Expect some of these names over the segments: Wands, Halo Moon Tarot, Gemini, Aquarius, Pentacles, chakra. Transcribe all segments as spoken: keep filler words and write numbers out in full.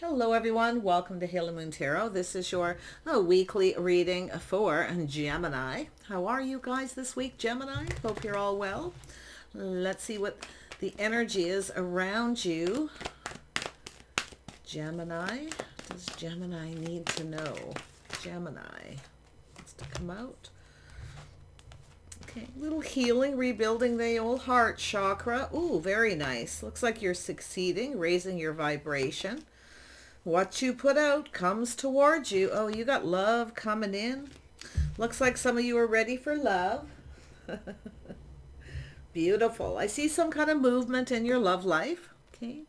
Hello everyone, welcome to Halo Moon Tarot. This is your uh, weekly reading for Gemini. How are you guys this week, Gemini? Hope you're all well. Let's see what the energy is around you. Gemini, what does Gemini need to know? Gemini wants to come out. Okay, little healing, rebuilding the old heart chakra. Ooh, very nice. Looks like you're succeeding, raising your vibration. What you put out comes towards you. Oh, you got love coming in. Looks like some of you are ready for love. Beautiful. I see some kind of movement in your love life. Okay.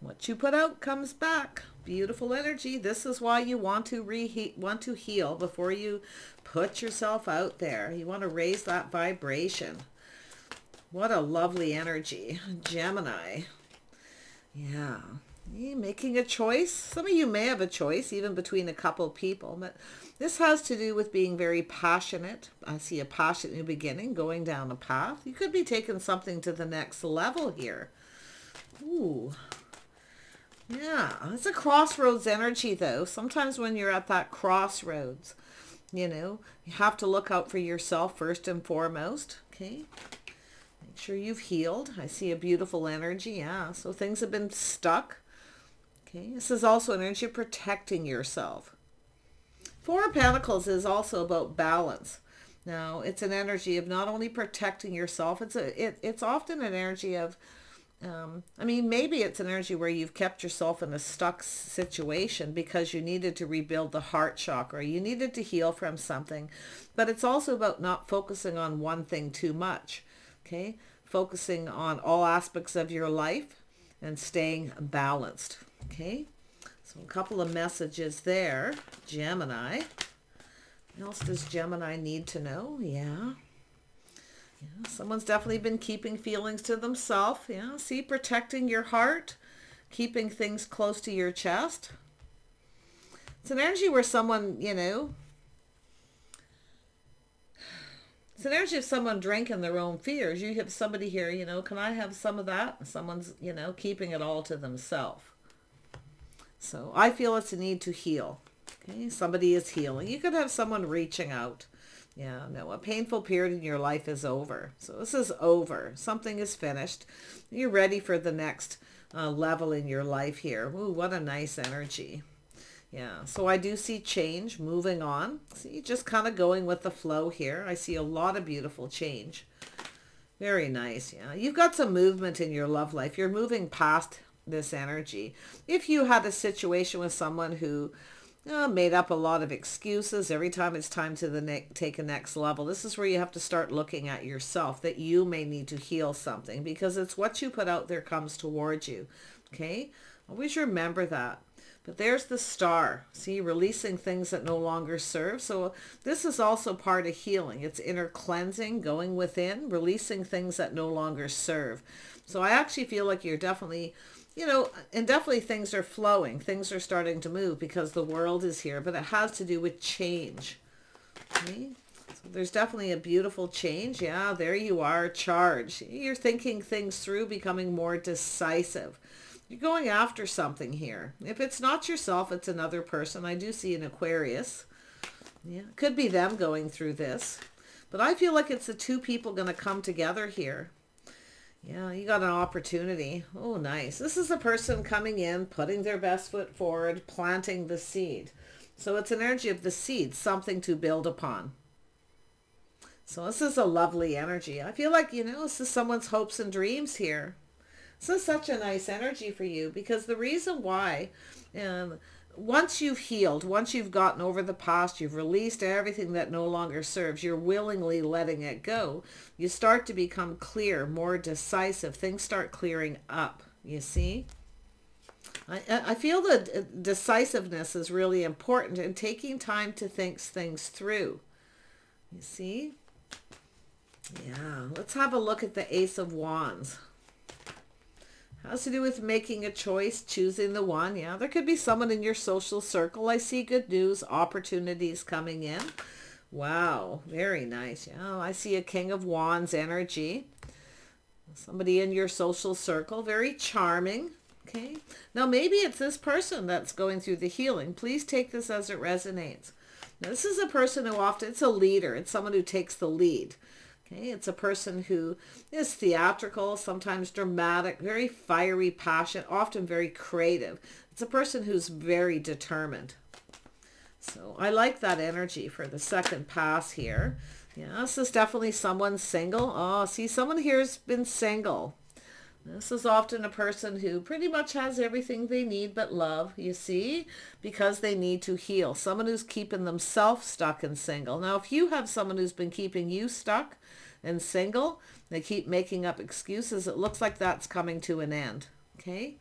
What you put out comes back. Beautiful energy. This is why you want to reheat, want to heal before you put yourself out there. You want to raise that vibration. What a lovely energy, Gemini. Yeah. You're making a choice. Some of you may have a choice even between a couple people, but this has to do with being very passionate. I see a passionate new beginning, going down a path. You could be taking something to the next level here. Ooh. Yeah, it's a crossroads energy though. Sometimes when you're at that crossroads, you know, you have to look out for yourself first and foremost. Okay. Make sure you've healed. I see a beautiful energy. Yeah, so things have been stuck. Okay, this is also an energy protecting yourself. Four of Pentacles is also about balance. Now, it's an energy of not only protecting yourself, it's a, it, it's often an energy of, um, I mean, maybe it's an energy where you've kept yourself in a stuck situation because you needed to rebuild the heart chakra. You needed to heal from something, but it's also about not focusing on one thing too much, okay? Focusing on all aspects of your life and staying balanced. Okay, so a couple of messages there, Gemini. What else does Gemini need to know? Yeah. Yeah, someone's definitely been keeping feelings to themselves. Yeah, see, protecting your heart, keeping things close to your chest. It's an energy where someone, you know, it's an energy of someone drinking their own fears. You have somebody here, you know, can I have some of that? And someone's, you know, keeping it all to themselves. So I feel it's a need to heal. Okay, somebody is healing. You could have someone reaching out. Yeah, no, a painful period in your life is over. So this is over. Something is finished. You're ready for the next uh, level in your life here. Ooh, what a nice energy. Yeah, so I do see change, moving on. See, just kind of going with the flow here. I see a lot of beautiful change. Very nice, yeah. You've got some movement in your love life. You're moving past this energy. If you had a situation with someone who uh, made up a lot of excuses every time it's time to the ne- take a next level, this is where you have to start looking at yourself, that you may need to heal something, because it's what you put out there comes towards you. Okay, always remember that. But there's the star, see, releasing things that no longer serve. So this is also part of healing. It's inner cleansing, going within, releasing things that no longer serve. So I actually feel like you're definitely, you know, and definitely things are flowing. Things are starting to move because the world is here, but it has to do with change. Okay? So there's definitely a beautiful change. Yeah, there you are, charged. You're thinking things through, becoming more decisive. You're going after something here. If it's not yourself, it's another person. I do see an Aquarius. Yeah, could be them going through this. But I feel like it's the two people going to come together here. Yeah, you got an opportunity. Oh, nice. This is a person coming in, putting their best foot forward, planting the seed. So it's an energy of the seed, something to build upon. So this is a lovely energy. I feel like, you know, this is someone's hopes and dreams here. This is such a nice energy for you, because the reason why, um, once you've healed, once you've gotten over the past, you've released everything that no longer serves, you're willingly letting it go, you start to become clear, more decisive. Things start clearing up, you see? I, I feel that decisiveness is really important, and taking time to think things through, you see? Yeah, let's have a look at the Ace of Wands. Has to do with making a choice, choosing the one. Yeah, there could be someone in your social circle. I see good news, opportunities coming in. Wow, very nice. Yeah, I see a King of Wands energy. Somebody in your social circle, very charming. Okay, now maybe it's this person that's going through the healing. Please take this as it resonates. Now, this is a person who often, it's a leader. It's someone who takes the lead. Okay, it's a person who is theatrical, sometimes dramatic, very fiery, passionate, often very creative. It's a person who's very determined. So I like that energy for the second pass here. Yeah, this is definitely someone single. Oh, see, someone here has been single. This is often a person who pretty much has everything they need but love, you see, because they need to heal. Someone who's keeping themselves stuck and single. Now, if you have someone who's been keeping you stuck and single, they keep making up excuses, it looks like that's coming to an end, okay?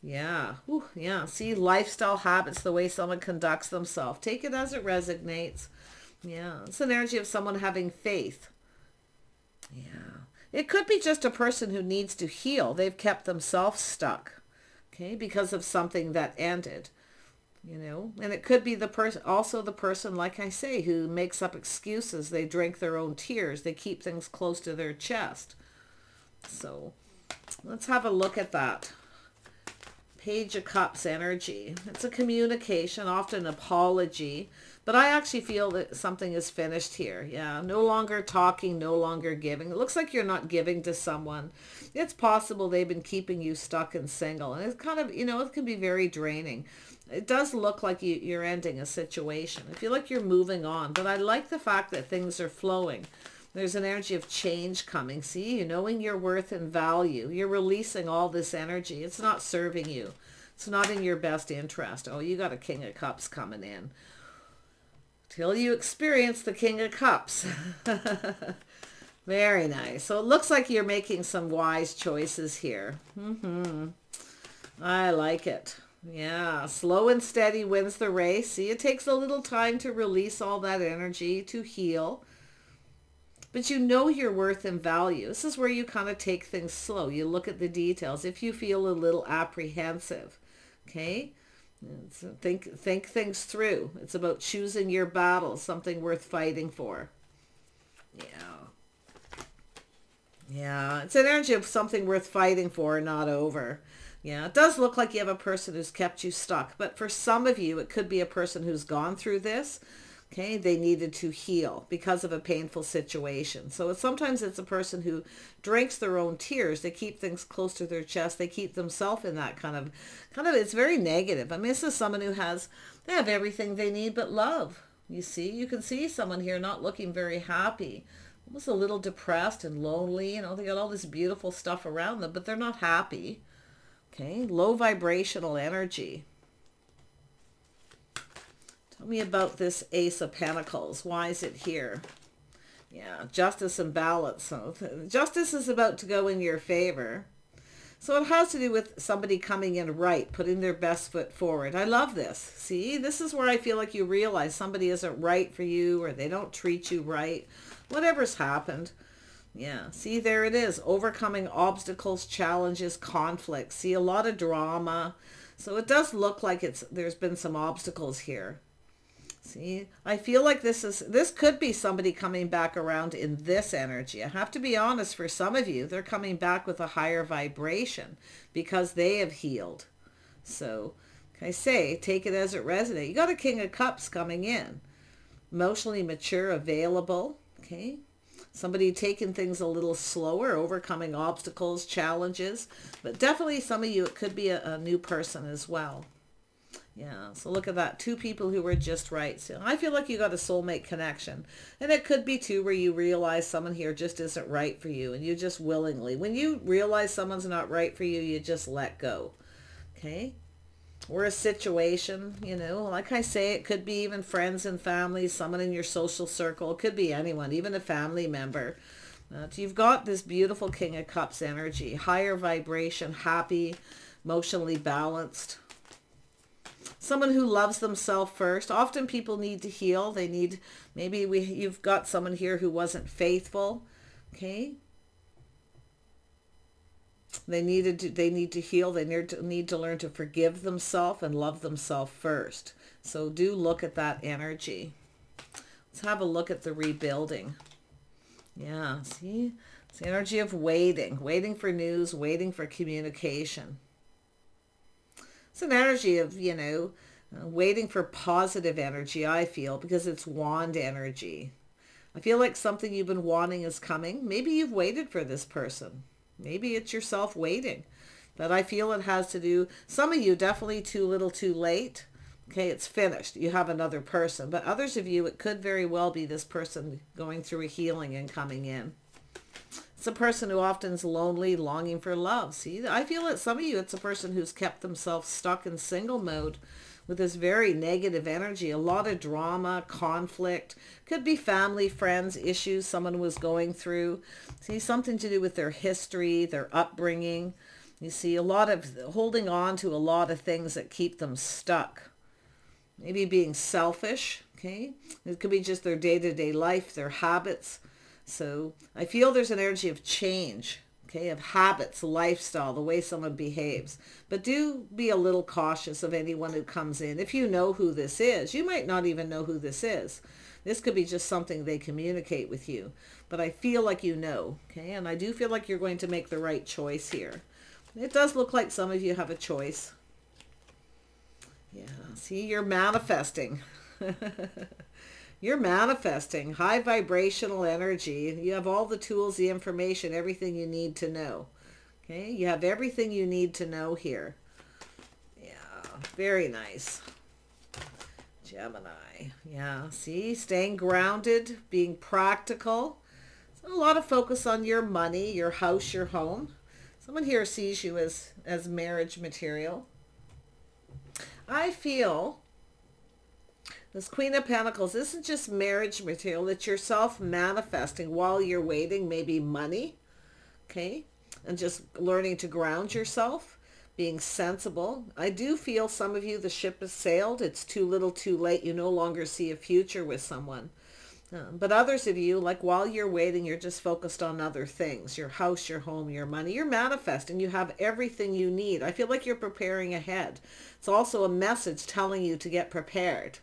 Yeah, ooh, yeah, see, lifestyle habits, the way someone conducts themselves. Take it as it resonates. Yeah, it's an energy of someone having faith. Yeah. It could be just a person who needs to heal. They've kept themselves stuck, okay, because of something that ended, you know. And it could be the person, also the person, like I say, who makes up excuses. They drink their own tears. They keep things close to their chest. So let's have a look at that. Page of Cups energy. It's a communication, often apology, but I actually feel that something is finished here. Yeah, no longer talking, no longer giving. It looks like you're not giving to someone. It's possible they've been keeping you stuck and single, and it's kind of, you know, it can be very draining. It does look like you, you're ending a situation. I feel like you're moving on, but I like the fact that things are flowing. There's an energy of change coming. See, you're knowing your worth and value. You're releasing all this energy. It's not serving you. It's not in your best interest. Oh, you got a King of Cups coming in. Till you experience the King of Cups. Very nice. So it looks like you're making some wise choices here. Mm-hmm. I like it. Yeah, slow and steady wins the race. See, it takes a little time to release all that energy, to heal. But you know your worth and value. This is where you kind of take things slow. You look at the details. If you feel a little apprehensive, okay, so think, think things through. It's about choosing your battle, something worth fighting for. Yeah. Yeah, it's an energy of something worth fighting for, not over. Yeah, it does look like you have a person who's kept you stuck. But for some of you, it could be a person who's gone through this. Okay, they needed to heal because of a painful situation. So it's, sometimes it's a person who drinks their own tears. They keep things close to their chest. They keep themselves in that kind of, kind of, it's very negative. I mean, this is someone who has, they have everything they need but love. You see, you can see someone here not looking very happy. Almost a little depressed and lonely. You know, they got all this beautiful stuff around them, but they're not happy. Okay, low vibrational energy. Tell me about this Ace of Pentacles. Why is it here? Yeah, justice and balance. So justice is about to go in your favor. So it has to do with somebody coming in right, putting their best foot forward. I love this. See, this is where I feel like you realize somebody isn't right for you, or they don't treat you right. Whatever's happened. Yeah, see, there it is. Overcoming obstacles, challenges, conflicts. See, a lot of drama. So it does look like it's there's been some obstacles here. See, I feel like this is, this could be somebody coming back around in this energy. I have to be honest, for some of you, they're coming back with a higher vibration because they have healed. So, like I say, take it as it resonates. You got a King of Cups coming in. Emotionally mature, available, okay? Somebody taking things a little slower, overcoming obstacles, challenges. But definitely some of you, it could be a, a new person as well. Yeah, so look at that. Two people who were just right. So I feel like you got a soulmate connection. And it could be too where you realize someone here just isn't right for you, and you just willingly. When you realize someone's not right for you, you just let go. Okay? Or a situation, you know, like I say, it could be even friends and family, someone in your social circle. It could be anyone, even a family member. But you've got this beautiful King of Cups energy. Higher vibration, happy, emotionally balanced. Someone who loves themselves first. Often people need to heal. They need, maybe we, you've got someone here who wasn't faithful. Okay. They needed to, they need to heal. They need to, need to learn to forgive themselves and love themselves first. So do look at that energy. Let's have a look at the rebuilding. Yeah, see? It's the energy of waiting. Waiting for news, waiting for communication. It's an energy of, you know, waiting for positive energy, I feel, because it's wand energy. I feel like something you've been wanting is coming. Maybe you've waited for this person. Maybe it's yourself waiting. But I feel it has to do, some of you definitely too little too late. Okay, it's finished. You have another person. But others of you, it could very well be this person going through a healing and coming in. It's a person who often is lonely, longing for love. See, I feel that some of you, it's a person who's kept themselves stuck in single mode with this very negative energy, a lot of drama, conflict, could be family, friends, issues someone was going through. See, something to do with their history, their upbringing. You see, a lot of holding on to a lot of things that keep them stuck. Maybe being selfish, okay? It could be just their day-to-day life, their habits. So I feel there's an energy of change, okay, of habits, lifestyle, the way someone behaves. But do be a little cautious of anyone who comes in. If you know who this is, you might not even know who this is. This could be just something they communicate with you. But I feel like you know, okay? And I do feel like you're going to make the right choice here. It does look like some of you have a choice. Yeah, see, you're manifesting. You're manifesting high vibrational energy. You have all the tools, the information, everything you need to know. Okay, you have everything you need to know here. Yeah, very nice. Gemini. Yeah, see, staying grounded, being practical. So a lot of focus on your money, your house, your home. Someone here sees you as, as marriage material. I feel this Queen of Pentacles isn't just marriage material. It's yourself manifesting while you're waiting, maybe money, okay? And just learning to ground yourself, being sensible. I do feel some of you, the ship has sailed. It's too little, too late. You no longer see a future with someone. Um, but others of you, like while you're waiting, you're just focused on other things, your house, your home, your money. You're manifesting. You have everything you need. I feel like you're preparing ahead. It's also a message telling you to get prepared.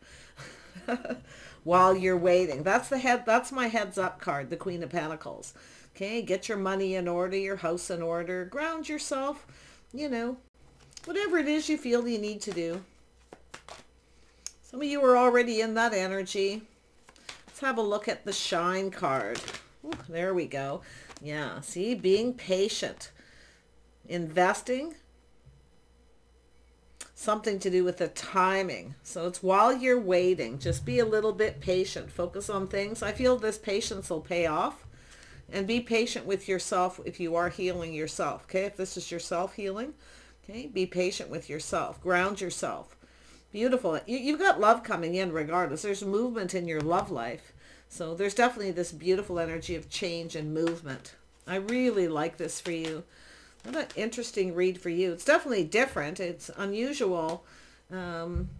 While you're waiting, that's the head that's my heads up card, the Queen of Pentacles. Okay, get your money in order, your house in order, ground yourself, you know, whatever it is you feel you need to do. Some of you are already in that energy. Let's have a look at the Shine card. Ooh, there we go. Yeah, see, being patient, investing. Something to do with the timing. So it's while you're waiting, just be a little bit patient, focus on things. I feel this patience will pay off, and be patient with yourself if you are healing yourself. Okay, if this is yourself healing, okay, be patient with yourself, ground yourself. Beautiful. You, you've got love coming in regardless. There's movement in your love life. So there's definitely this beautiful energy of change and movement. I really like this for you. What an interesting read for you. It's definitely different. It's unusual. Um,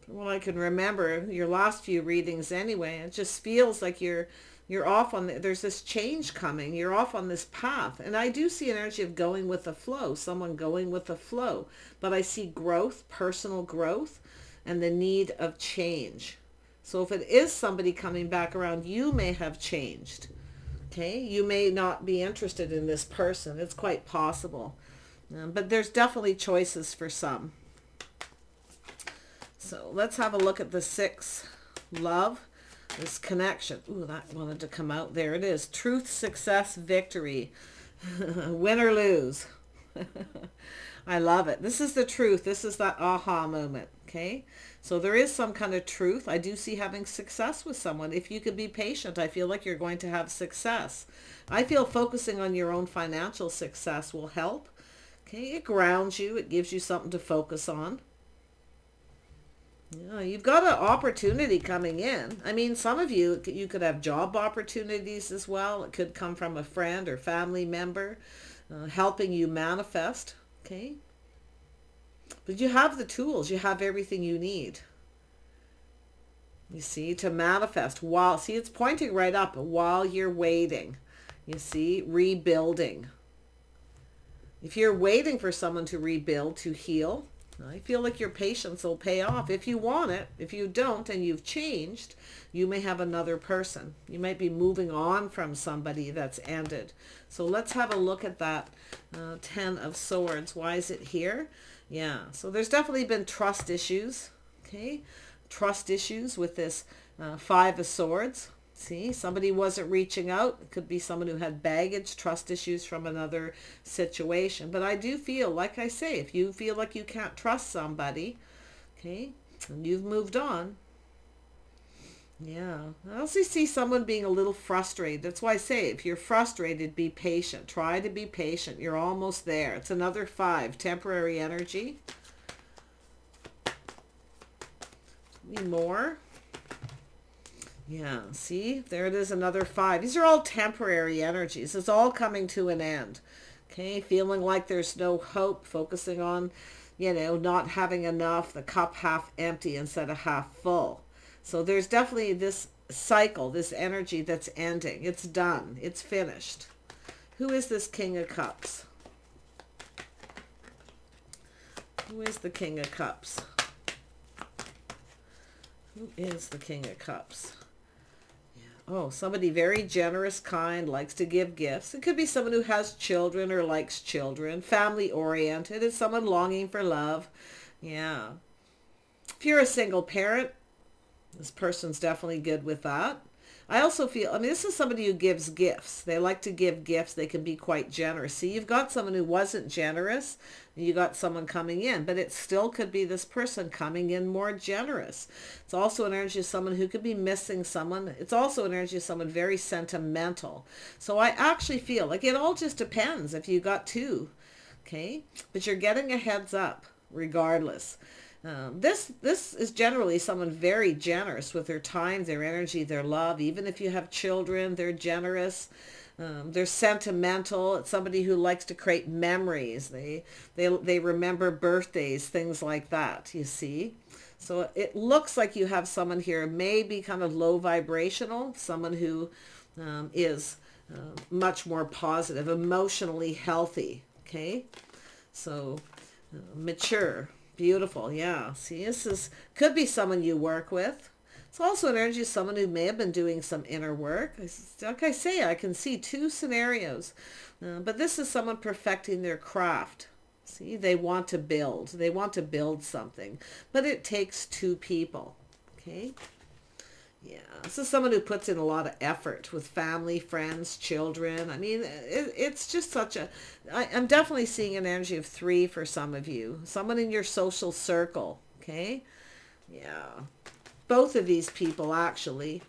from what I can remember, your last few readings anyway, it just feels like you're you're off on, the, there's this change coming. You're off on this path. And I do see an energy of going with the flow, someone going with the flow. But I see growth, personal growth, and the need of change. So if it is somebody coming back around, you may have changed. Okay, you may not be interested in this person. It's quite possible. Um, but there's definitely choices for some. So let's have a look at the six, love, this connection. Ooh, that wanted to come out. There it is. Truth, success, victory. Win or lose. I love it. This is the truth. This is that aha moment. Okay, so there is some kind of truth. I do see having success with someone. If you could be patient, I feel like you're going to have success. I feel focusing on your own financial success will help. Okay, it grounds you. It gives you something to focus on. Yeah, you've got an opportunity coming in. I mean, some of you, you could have job opportunities as well. It could come from a friend or family member uh, helping you manifest. Okay. But you have the tools. You have everything you need. You see, to manifest while, see, it's pointing right up while you're waiting. You see, rebuilding. If you're waiting for someone to rebuild, to heal, I feel like your patience will pay off if you want it. If you don't and you've changed, you may have another person. You might be moving on from somebody that's ended. So let's have a look at that uh, Ten of Swords. Why is it here? Yeah, so there's definitely been trust issues, okay? Trust issues with this uh, Five of Swords. See, somebody wasn't reaching out. It could be someone who had baggage, trust issues from another situation. But I do feel, like I say, if you feel like you can't trust somebody, okay, and you've moved on. Yeah, I also see someone being a little frustrated. That's why I say, if you're frustrated, be patient. Try to be patient. You're almost there. It's another five, temporary energy. Maybe more. Yeah, see, there it is, another five. These are all temporary energies. It's all coming to an end. Okay, feeling like there's no hope, focusing on, you know, not having enough, the cup half empty instead of half full. So there's definitely this cycle, this energy that's ending. It's done. It's finished. Who is this King of Cups? Who is the King of Cups? Who is the King of Cups? Yeah. Oh, somebody very generous, kind, likes to give gifts. It could be someone who has children or likes children, family-oriented. It's someone longing for love. Yeah. If you're a single parent, this person's definitely good with that. I also feel, I mean, this is somebody who gives gifts. They like to give gifts. They can be quite generous. See, you've got someone who wasn't generous, and you got someone coming in, but it still could be this person coming in more generous. It's also an energy of someone who could be missing someone. It's also an energy of someone very sentimental. So I actually feel like it all just depends if you got two, okay? But you're getting a heads up regardless. Um, this this is generally someone very generous with their time, their energy, their love. Even if you have children, they're generous. Um, they're sentimental. It's somebody who likes to create memories. They, they, they remember birthdays, things like that, you see. So it looks like you have someone here maybe kind of low vibrational, someone who um, is uh, much more positive, emotionally healthy, okay? So uh, mature. Beautiful, yeah. See, this is, could be someone you work with. It's also an energy of someone who may have been doing some inner work. Like I say, I can see two scenarios. Uh, but this is someone perfecting their craft. See, they want to build. They want to build something. But it takes two people, okay? Yeah, this is someone who puts in a lot of effort with family, friends, children. I mean, it, it's just such a... I, I'm definitely seeing an energy of three for some of you. Someone in your social circle, okay? Yeah. Both of these people, actually.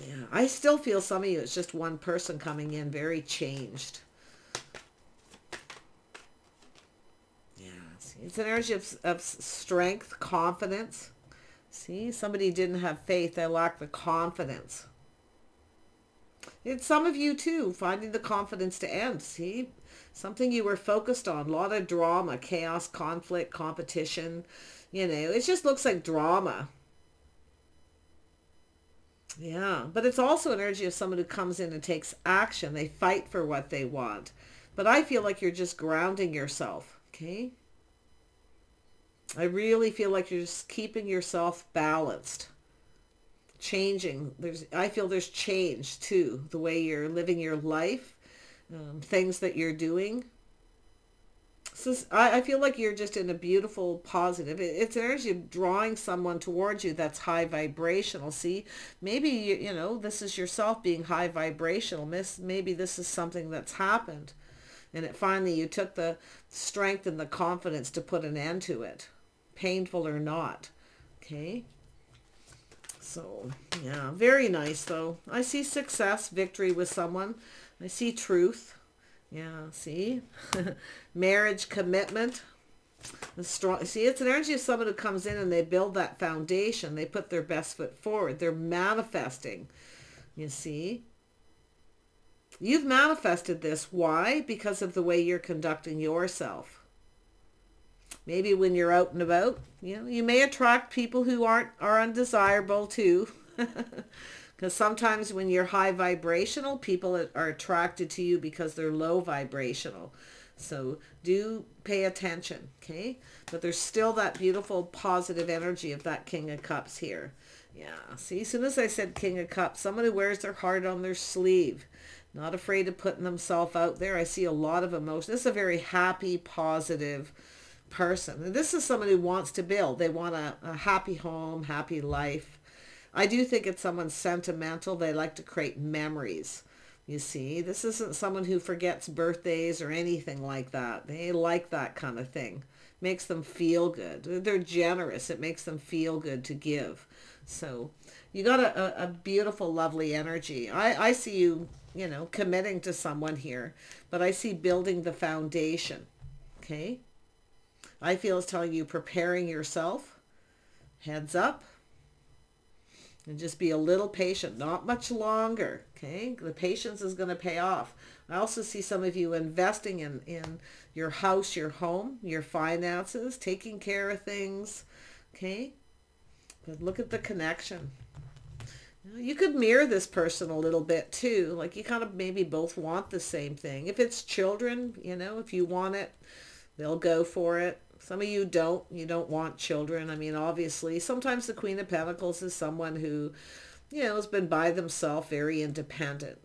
Yeah, I still feel some of you, it's just one person coming in, very changed. Yeah, it's an energy of, of strength, confidence. See, somebody didn't have faith. They lack the confidence. It's some of you too, finding the confidence to end. See, something you were focused on. A lot of drama, chaos, conflict, competition. You know, it just looks like drama. Yeah, but it's also an energy of someone who comes in and takes action. They fight for what they want. But I feel like you're just grounding yourself, okay? I really feel like you're just keeping yourself balanced, changing. There's, I feel there's change too, the way you're living your life, um, things that you're doing. So I, I feel like you're just in a beautiful positive. It, it's an energy of drawing someone towards you that's high vibrational. See, maybe, you, you know, this is yourself being high vibrational. Miss, maybe this is something that's happened. And it finally, you took the strength and the confidence to put an end to it. Painful or not, okay? So, yeah, very nice, though. I see success, victory with someone. I see truth. Yeah, see? Marriage, commitment. The strong, see, it's an energy of someone who comes in and they build that foundation. They put their best foot forward. They're manifesting, you see? You've manifested this. Why? Because of the way you're conducting yourself. Maybe when you're out and about, you know, you may attract people who aren't are undesirable too. Because sometimes when you're high vibrational, people are attracted to you because they're low vibrational. So do pay attention, okay? But there's still that beautiful positive energy of that King of Cups here. Yeah, see, as soon as I said King of Cups, someone who wears their heart on their sleeve. Not afraid of putting themselves out there. I see a lot of emotion. This is a very happy, positive person. And this is someone who wants to build. They want a, a happy home, happy life. I do think it's someone sentimental. They like to create memories. You see, this isn't someone who forgets birthdays or anything like that. They like that kind of thing. Makes them feel good. They're generous. It makes them feel good to give. So you got a, a beautiful, lovely energy. I, I see you, you know, committing to someone here, but I see building the foundation. Okay. I feel it's telling you preparing yourself, heads up, and just be a little patient, not much longer. Okay. The patience is going to pay off. I also see some of you investing in, in your house, your home, your finances, taking care of things. Okay. But look at the connection. You could mirror this person a little bit too. Like you kind of maybe both want the same thing. If it's children, you know, if you want it, they'll go for it. Some of you don't. You don't want children. I mean, obviously, sometimes the Queen of Pentacles is someone who, you know, has been by themselves, very independent.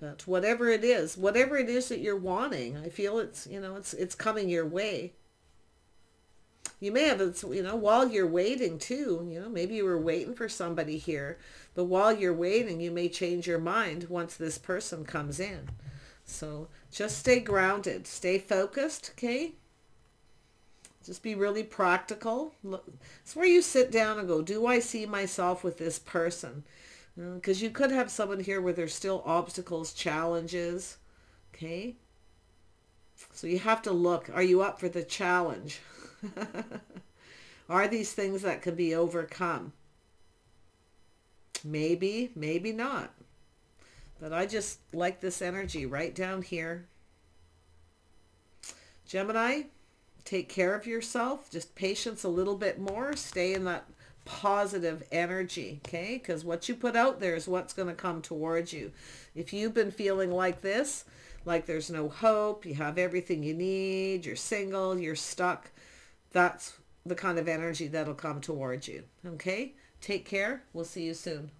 But whatever it is, whatever it is that you're wanting, I feel it's, you know, it's it's coming your way. You may have, you know, while you're waiting too, you know, maybe you were waiting for somebody here, but while you're waiting, you may change your mind once this person comes in. So just stay grounded, stay focused, okay? Just be really practical. Look, it's where you sit down and go, do I see myself with this person? Because you could have someone here where there's still obstacles, challenges, okay? So you have to look, are you up for the challenge? Are these things that could be overcome? Maybe, maybe not. But I just like this energy right down here. Gemini, take care of yourself. Just patience a little bit more. Stay in that positive energy, okay? Because what you put out there is what's going to come towards you. If you've been feeling like this, like there's no hope, you have everything you need, you're single, you're stuck, that's the kind of energy that'll come towards you. Okay? Take care. We'll see you soon.